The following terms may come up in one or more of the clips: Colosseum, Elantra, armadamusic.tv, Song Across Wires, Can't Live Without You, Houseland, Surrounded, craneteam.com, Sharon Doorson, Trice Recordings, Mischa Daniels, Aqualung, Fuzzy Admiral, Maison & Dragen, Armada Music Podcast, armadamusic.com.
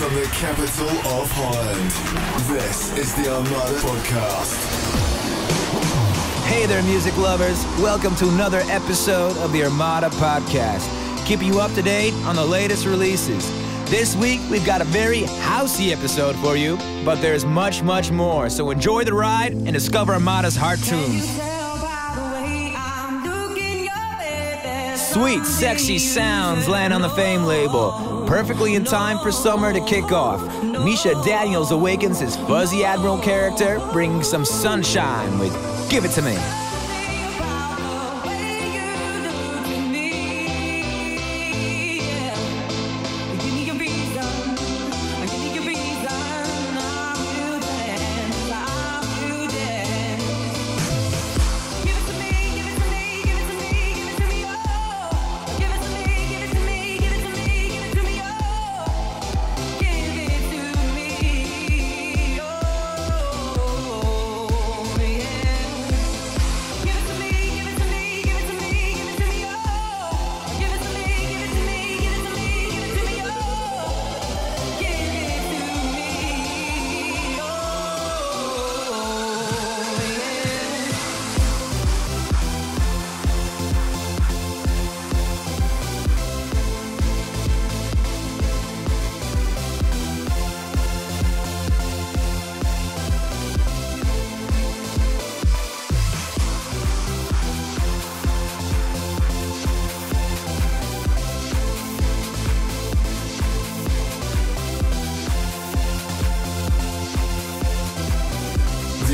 From the capital of Holland, this is the Armada Podcast. Hey there, music lovers. Welcome to another episode of the Armada Podcast. Keeping you up to date on the latest releases. This week, we've got a very housey episode for you, but there's much, much more. So enjoy the ride and discover Armada's heart tunes. Sweet, sexy sounds land on the Fame label. Perfectly in time for summer to kick off. Mischa Daniels awakens his fuzzy admiral character, bringing some sunshine with Give It To Me.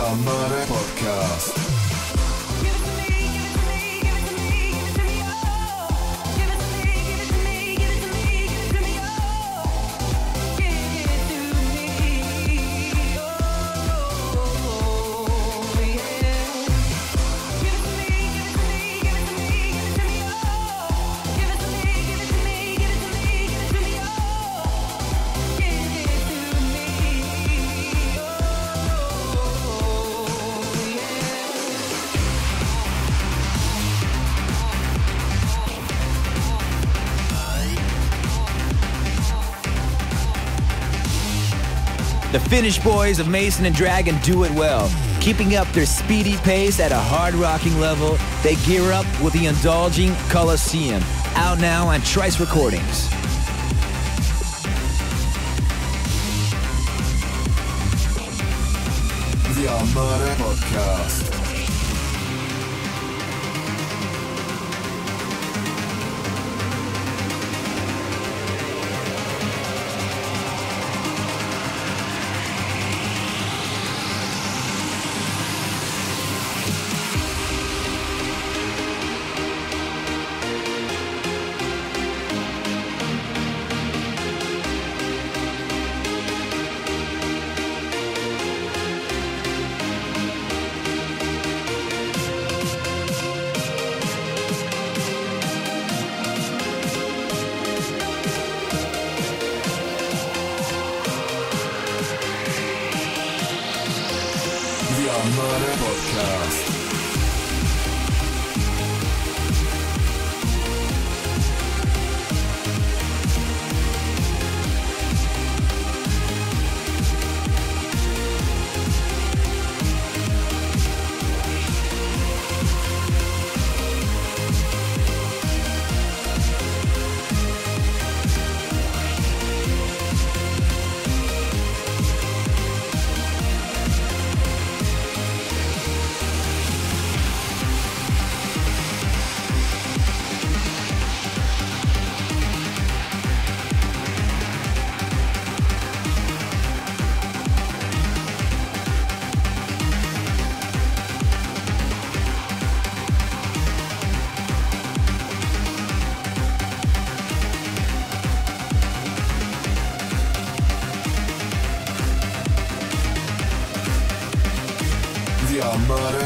Armada Podcast. The Finnish boys of Mason and Dragon do it well. Keeping up their speedy pace at a hard-rocking level, they gear up with the indulging Colosseum, out now on Trice Recordings. The Armada Podcast. Armada Podcast. Armada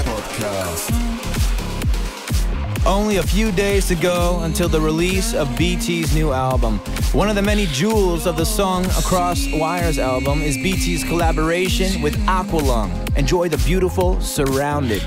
Podcast. Only a few days to go until the release of BT's new album. One of the many jewels of the Song Across Wires album is BT's collaboration with Aqualung. Enjoy the beautiful Surrounded.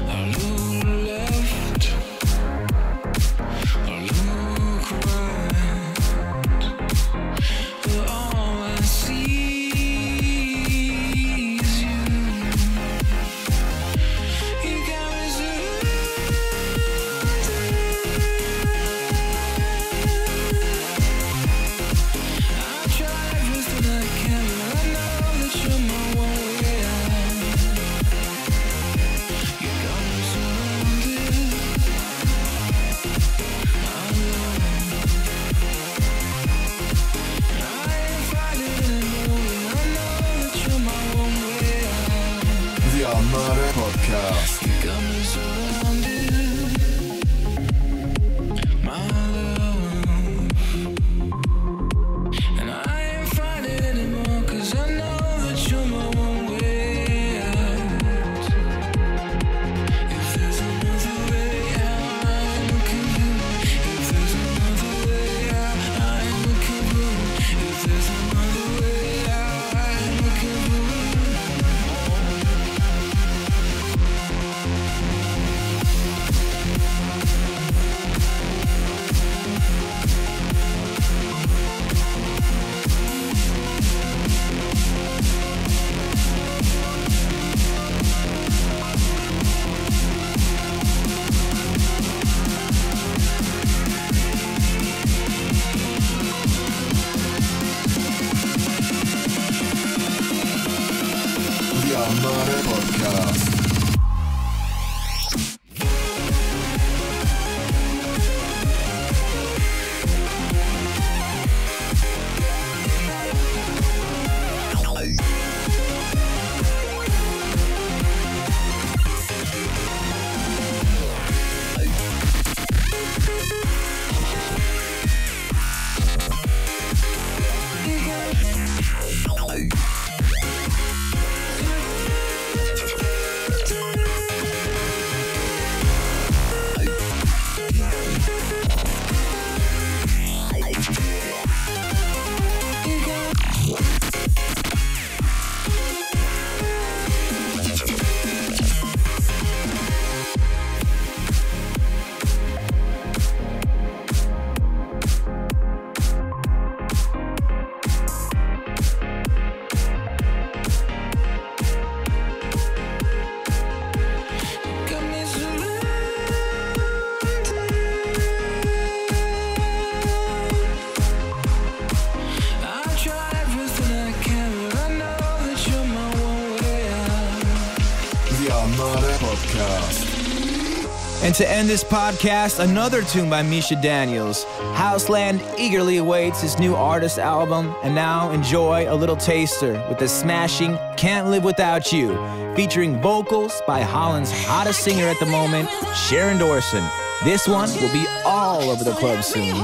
And to end this podcast, another tune by Mischa Daniels. Houseland eagerly awaits his new artist album, and now enjoy a little taster with the smashing Can't Live Without You, featuring vocals by Holland's hottest singer at the moment, Sharon Doorson. This one will be all over the club soon.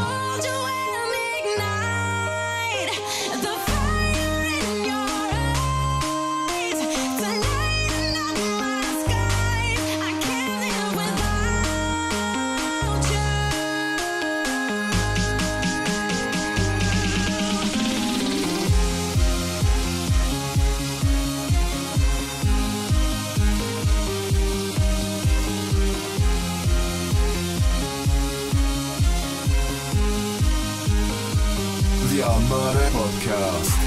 Armada Podcast.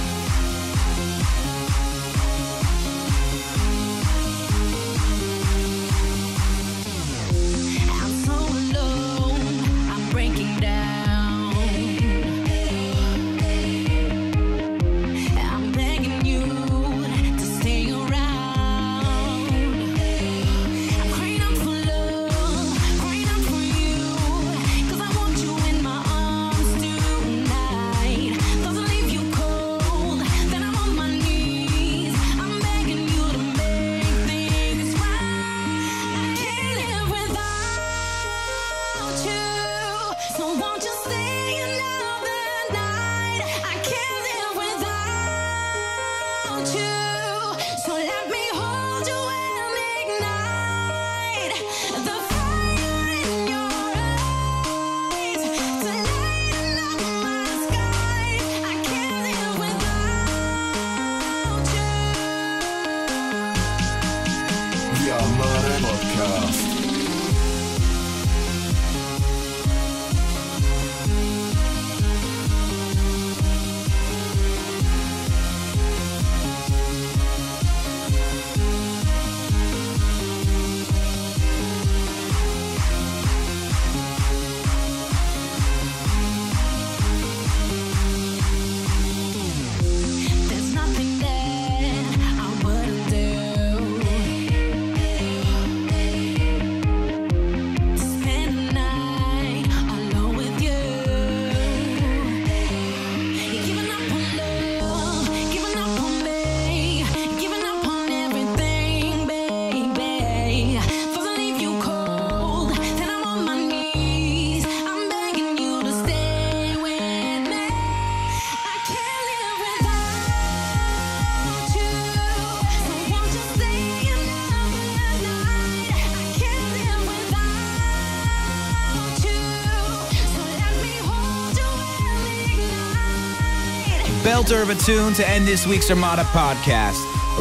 Belter of a tune to end this week's Armada Podcast.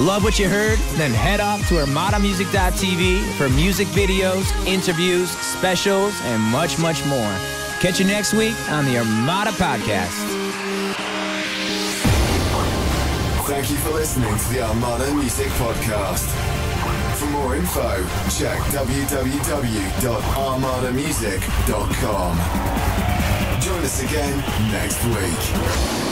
Love what you heard? Then head off to armadamusic.tv for music videos, interviews, specials, and much, much more. Catch you next week on the Armada Podcast. Thank you for listening to the Armada Music Podcast. For more info, check www.armadamusic.com. Join us again next week.